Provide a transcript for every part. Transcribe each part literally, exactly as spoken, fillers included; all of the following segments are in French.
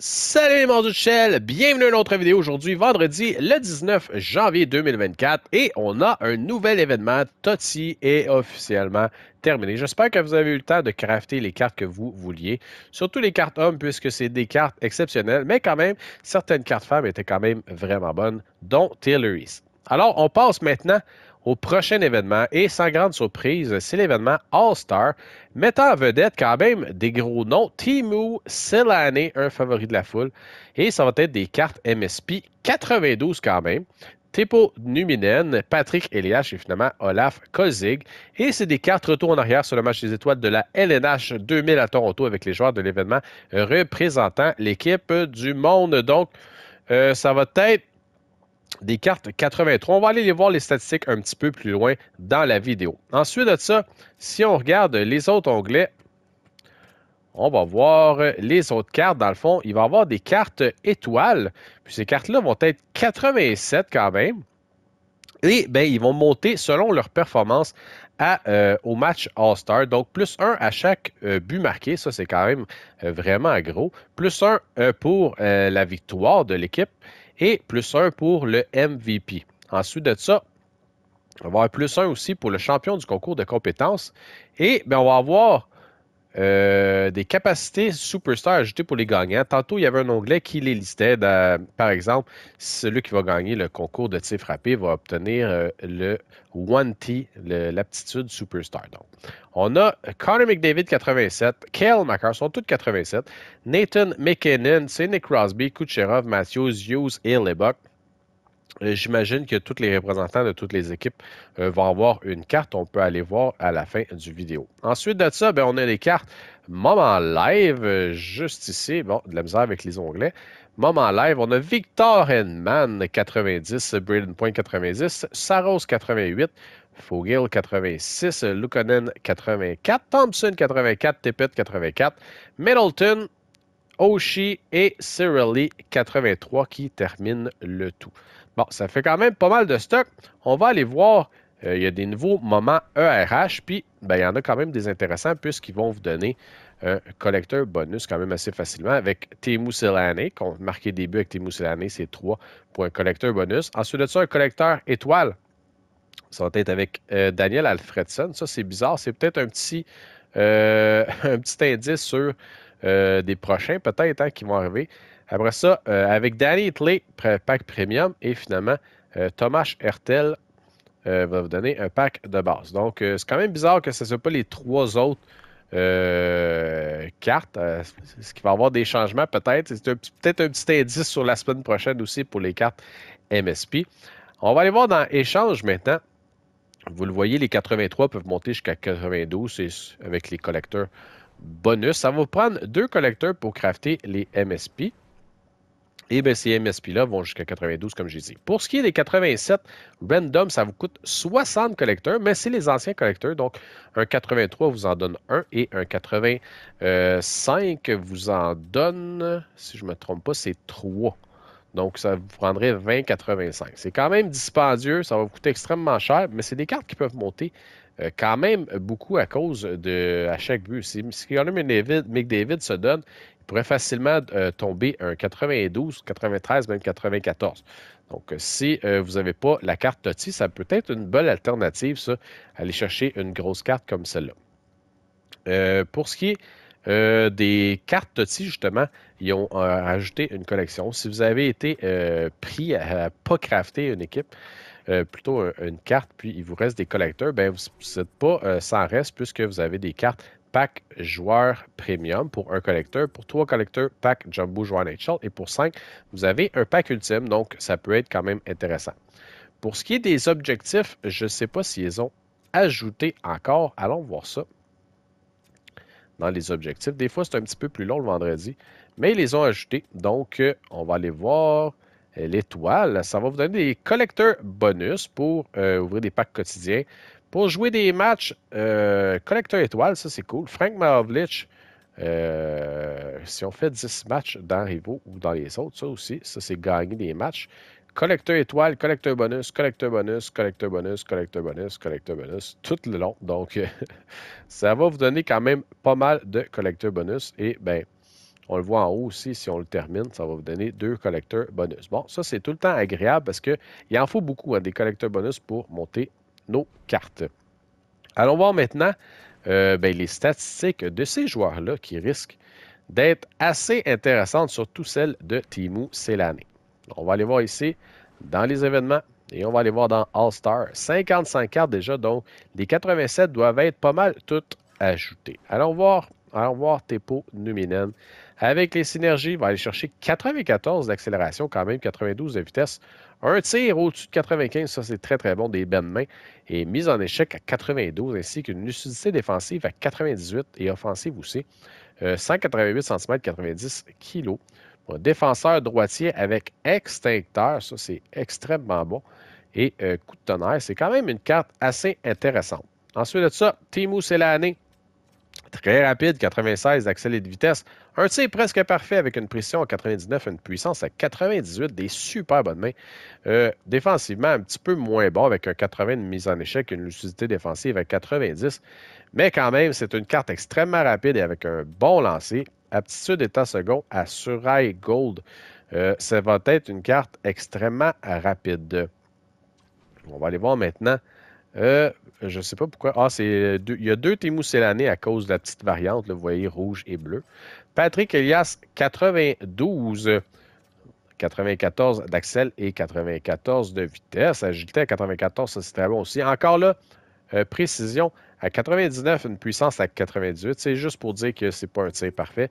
Salut les mordus de Shell, bienvenue à une autre vidéo aujourd'hui, vendredi le dix-neuf janvier deux mille vingt-quatre et on a un nouvel événement, T O T I est officiellement terminé. J'espère que vous avez eu le temps de crafter les cartes que vous vouliez, surtout les cartes hommes puisque c'est des cartes exceptionnelles, mais quand même, certaines cartes femmes étaient quand même vraiment bonnes, dont Tillery's. Alors on passe maintenant au prochain événement et sans grande surprise, c'est l'événement All-Star, mettant en vedette quand même des gros noms. Teemu Selänne, un favori de la foule, et ça va être des cartes M S P quatre-vingt-douze quand même. Teppo Numminen, Patrick Elias et finalement Olaf Kozig. Et c'est des cartes retour en arrière sur le match des étoiles de la L N H deux mille à Toronto avec les joueurs de l'événement représentant l'équipe du monde. Donc, euh, ça va être des cartes quatre-vingt-trois. On va aller les voir les statistiques un petit peu plus loin dans la vidéo. Ensuite de ça, si on regarde les autres onglets, on va voir les autres cartes. Dans le fond, il va y avoir des cartes étoiles. Puis ces cartes-là vont être quatre-vingt-sept quand même. Et bien, ils vont monter selon leur performance à, euh, au match All-Star. Donc, plus un à chaque euh, but marqué. Ça, c'est quand même euh, vraiment gros. Plus un euh, pour euh, la victoire de l'équipe. Et plus un pour le M V P. Ensuite de ça, on va avoir plus un aussi pour le champion du concours de compétences. Et bien, on va avoir euh, des capacités superstars ajoutées pour les gagnants. Tantôt, il y avait un onglet qui les listait. Dans, par exemple, celui qui va gagner le concours de tir frappé va obtenir euh, le One T, l'aptitude superstar. Donc, on a Connor McDavid, quatre-vingt-sept. Kale Makar, sont tous quatre-vingt-sept. Nathan McKinnon, Sidney Crosby, Kucherov, Matthews, Hughes et Lebok. J'imagine que tous les représentants de toutes les équipes euh, vont avoir une carte. On peut aller voir à la fin du vidéo. Ensuite de ça, bien, on a les cartes Moment Live, euh, juste ici. Bon, de la misère avec les onglets. Moment Live, on a Victor Hedman, quatre-vingt-dix, Braden Point, quatre-vingt-dix, Saros, quatre-vingt-huit, Fogill, quatre-vingt-six, Lukonen, quatre-vingt-quatre, Thompson, quatre-vingt-quatre, Tepet, quatre-vingt-quatre, Middleton, Oshie et Cirelli, quatre-vingt-trois, qui terminent le tout. Bon, ça fait quand même pas mal de stock. On va aller voir, euh, il y a des nouveaux moments E R H, puis ben, il y en a quand même des intéressants puisqu'ils vont vous donner un collecteur bonus quand même assez facilement avec Teemu Selänne. Qu'on marquait début avec Teemu Selänne, c'est trois pour un collecteur bonus. Ensuite de ça, un collecteur étoile. Ça va être avec euh, Daniel Alfredsson. Ça, c'est bizarre. C'est peut-être un petit, euh, un petit indice sur euh, des prochains, peut-être, hein, qui vont arriver. Après ça, euh, avec Danny Hertel, pack premium, et finalement, euh, Tomáš Hertel euh, va vous donner un pack de base. Donc, euh, c'est quand même bizarre que ce ne soit pas les trois autres euh, cartes. Euh, ce qui va avoir des changements, peut-être. C'est peut-être un petit indice sur la semaine prochaine aussi pour les cartes M S P. On va aller voir dans Échange maintenant. Vous le voyez, les quatre-vingt-trois peuvent monter jusqu'à quatre-vingt-douze avec les collecteurs bonus. Ça va vous prendre deux collecteurs pour crafter les M S P. Et bien, ces M S P-là vont jusqu'à quatre-vingt-douze, comme j'ai dit. Pour ce qui est des quatre-vingt-sept random, ça vous coûte soixante collecteurs, mais c'est les anciens collecteurs. Donc, un quatre-vingt-trois vous en donne un et un quatre-vingt-cinq vous en donne, si je ne me trompe pas, c'est trois. Donc, ça vous prendrait vingt quatre-vingt-cinq. C'est quand même dispendieux, ça va vous coûter extrêmement cher, mais c'est des cartes qui peuvent monter euh, quand même beaucoup à cause de à chaque but. Si Connor McDavid se donne, il pourrait facilement euh, tomber un quatre-vingt-douze, quatre-vingt-treize, même quatre-vingt-quatorze. Donc, euh, si euh, vous n'avez pas la carte T O T I, ça peut être une bonne alternative, ça, aller chercher une grosse carte comme celle-là. Euh, pour ce qui est Euh, des cartes T O T I, justement, ils ont euh, ajouté une collection. Si vous avez été euh, pris à ne pas crafter une équipe, euh, plutôt un, une carte, puis il vous reste des collecteurs, ben vous n'êtes pas euh, sans reste puisque vous avez des cartes pack joueur premium pour un collecteur, pour trois collecteurs, pack jumbo joueur N H L et pour cinq, vous avez un pack ultime, donc ça peut être quand même intéressant. Pour ce qui est des objectifs, je ne sais pas s'ils ont ajouté encore. Allons voir ça. Dans les objectifs. Des fois, c'est un petit peu plus long le vendredi, mais ils les ont ajoutés. Donc, euh, on va aller voir l'étoile. Ça va vous donner des collecteurs bonus pour euh, ouvrir des packs quotidiens. Pour jouer des matchs euh, collecteur étoile, ça c'est cool. Frank Mahovlich, euh, si on fait dix matchs dans Rivo ou dans les autres, ça aussi, ça c'est gagner des matchs. Collecteur étoile, collecteur bonus, collecteur bonus, collecteur bonus, collecteur bonus, collecteur bonus, tout le long. Donc, ça va vous donner quand même pas mal de collecteurs bonus. Et bien, On le voit en haut aussi, si on le termine, ça va vous donner deux collecteurs bonus. Bon, ça, c'est tout le temps agréable parce qu'il en faut beaucoup, hein, des collecteurs bonus pour monter nos cartes. Allons voir maintenant euh, ben, les statistiques de ces joueurs-là qui risquent d'être assez intéressantes, surtout celles de Teemu Selänne. On va aller voir ici dans les événements et on va aller voir dans All-Star. cinquante-cinq cartes déjà, donc les quatre-vingt-sept doivent être pas mal toutes ajoutées. Allons voir, allons voir Teppo Numminen. Avec les synergies, on va aller chercher quatre-vingt-quatorze d'accélération quand même, quatre-vingt-douze de vitesse. Un tir au-dessus de quatre-vingt-quinze, ça c'est très très bon, des bonnes mains. Et mise en échec à quatre-vingt-douze, ainsi qu'une lucidité défensive à quatre-vingt-dix-huit et offensive aussi. Euh, cent quatre-vingt-huit centimètres, quatre-vingt-dix kilos. Bon, défenseur droitier avec extincteur, ça c'est extrêmement bon. Et euh, coup de tonnerre, c'est quand même une carte assez intéressante. Ensuite de ça, Teemu Selänne. Très rapide, quatre-vingt-seize d'accéléré de vitesse. Un tir presque parfait avec une précision à quatre-vingt-dix-neuf, une puissance à quatre-vingt-dix-huit, des super bonnes mains. Euh, défensivement, un petit peu moins bon avec un quatre-vingts de mise en échec, une lucidité défensive à quatre-vingt-dix. Mais quand même, c'est une carte extrêmement rapide et avec un bon lancer. Aptitude état second à Suraille Gold. Euh, ça va être une carte extrêmement rapide. On va aller voir maintenant. Euh, je ne sais pas pourquoi. Ah, c'est deux, il y a deux Teemu Selänne à cause de la petite variante, là, vous voyez, rouge et bleu. Patrick Elias, quatre-vingt-douze, quatre-vingt-quatorze d'accel et quatre-vingt-quatorze de vitesse. Agilité à quatre-vingt-quatorze, ça c'est très bon aussi. Encore là, euh, précision à quatre-vingt-dix-neuf, une puissance à quatre-vingt-dix-huit. C'est juste pour dire que ce n'est pas un tir parfait.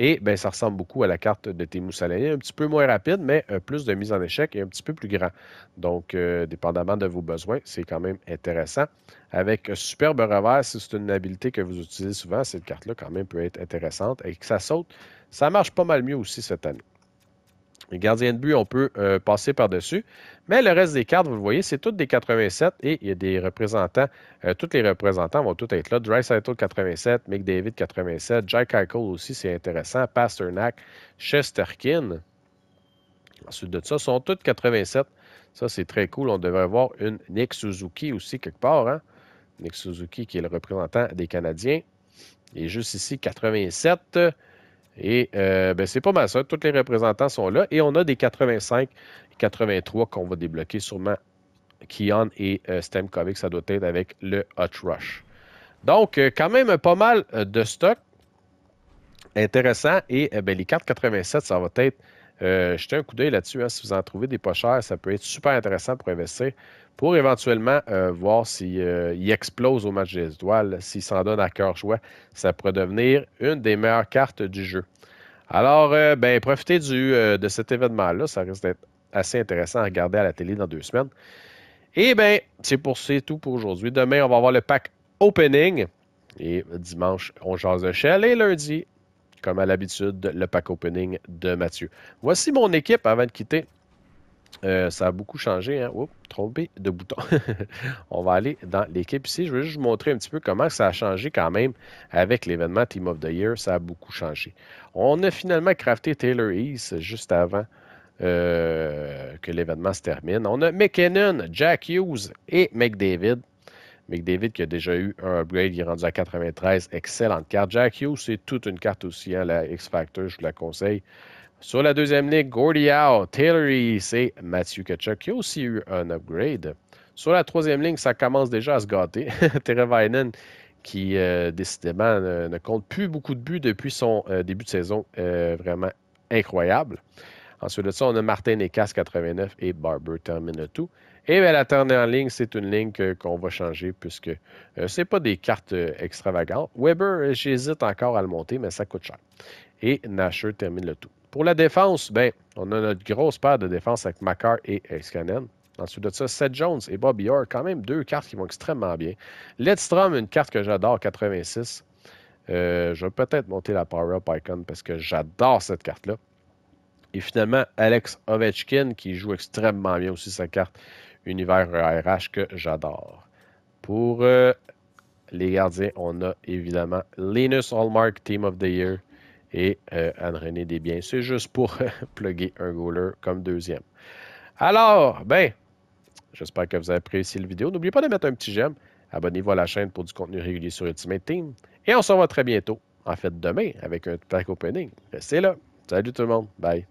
Et ben, ça ressemble beaucoup à la carte de Teemu Selänne. Un petit peu moins rapide, mais euh, plus de mise en échec et un petit peu plus grand. Donc, euh, dépendamment de vos besoins, c'est quand même intéressant. Avec euh, superbe revers, si c'est une habilité que vous utilisez souvent, cette carte-là quand même peut être intéressante. Et que ça saute, ça marche pas mal mieux aussi cette année. Les gardiens de but, on peut euh, passer par-dessus. Mais le reste des cartes, vous le voyez, c'est toutes des quatre-vingt-sept et il y a des représentants. Euh, tous les représentants vont tous être là. Draisaitl quatre-vingt-sept, McDavid quatre-vingt-sept, Jack Eichel aussi, c'est intéressant. Pasternak, Shesterkin. Ensuite de ça, sont toutes quatre-vingt-sept. Ça, c'est très cool. On devrait avoir une Nick Suzuki aussi quelque part. Hein? Nick Suzuki qui est le représentant des Canadiens. Il est juste ici, quatre-vingt-sept. Et euh, ben, c'est pas mal ça. Tous les représentants sont là. Et on a des quatre-vingt-cinq et quatre-vingt-trois qu'on va débloquer sûrement. Kian et euh, Stamkovic, ça doit être avec le Hot Rush. Donc, euh, quand même pas mal de stock. Intéressant. Et euh, ben, les cartes quatre-vingt-sept, ça va être... Euh, jetez un coup d'œil là-dessus. Hein, si vous en trouvez des pas chers, ça peut être super intéressant pour investir. Pour éventuellement euh, voir s'il euh, explose au match des étoiles, s'il s'en donne à cœur joie, ça pourrait devenir une des meilleures cartes du jeu. Alors, euh, ben, profitez du, euh, de cet événement-là. Ça risque d'être assez intéressant à regarder à la télé dans deux semaines. Et bien, c'est pour c'est tout pour aujourd'hui. Demain, on va avoir le pack opening. Et dimanche, on jase de Shell. Et lundi, comme à l'habitude, le pack opening de Mathieu. Voici mon équipe avant de quitter. Euh, ça a beaucoup changé, hein? Oups, trompé de bouton. On va aller dans l'équipe ici. Je vais juste vous montrer un petit peu comment ça a changé quand même avec l'événement Team of the Year. Ça a beaucoup changé. On a finalement crafté Taylor East juste avant euh, que l'événement se termine. On a McKinnon, Jack Hughes et McDavid. McDavid qui a déjà eu un upgrade, il est rendu à quatre-vingt-treize. Excellente carte. Jack Hughes, c'est toute une carte aussi, hein? La X-Factor, je vous la conseille. Sur la deuxième ligne, Gordie Howe, Taylor East et Matthew Tkachuk qui a aussi eu un upgrade. Sur la troisième ligne, ça commence déjà à se gâter. Teravainen qui, euh, décidément, ne, ne compte plus beaucoup de buts depuis son euh, début de saison euh, vraiment incroyable. Ensuite de ça, on a Martin Necas, quatre-vingt-neuf, et Barber termine le tout. Et bien, la dernière ligne, c'est une ligne que, qu'on va changer puisque euh, ce n'est pas des cartes euh, extravagantes. Weber, j'hésite encore à le monter, mais ça coûte cher. Et Nasher termine le tout. Pour la défense, ben, on a notre grosse paire de défense avec Makar et Heiskanen. Ensuite de ça, Seth Jones et Bobby Orr, quand même deux cartes qui vont extrêmement bien. Lidstrom, une carte que j'adore, quatre-vingt-six. Euh, je vais peut-être monter la power-up icon parce que j'adore cette carte-là. Et finalement, Alex Ovechkin qui joue extrêmement bien aussi sa carte Univers R H que j'adore. Pour euh, les gardiens, on a évidemment Linus Allmark, Team of the Year. Et euh, Anne-Renée Desbiens. C'est juste pour plugger un goaler comme deuxième. Alors, ben, j'espère que vous avez apprécié la vidéo. N'oubliez pas de mettre un petit j'aime. Abonnez-vous à la chaîne pour du contenu régulier sur Ultimate Team. Et on se revoit très bientôt en fait demain avec un pack opening. Restez là. Salut tout le monde. Bye.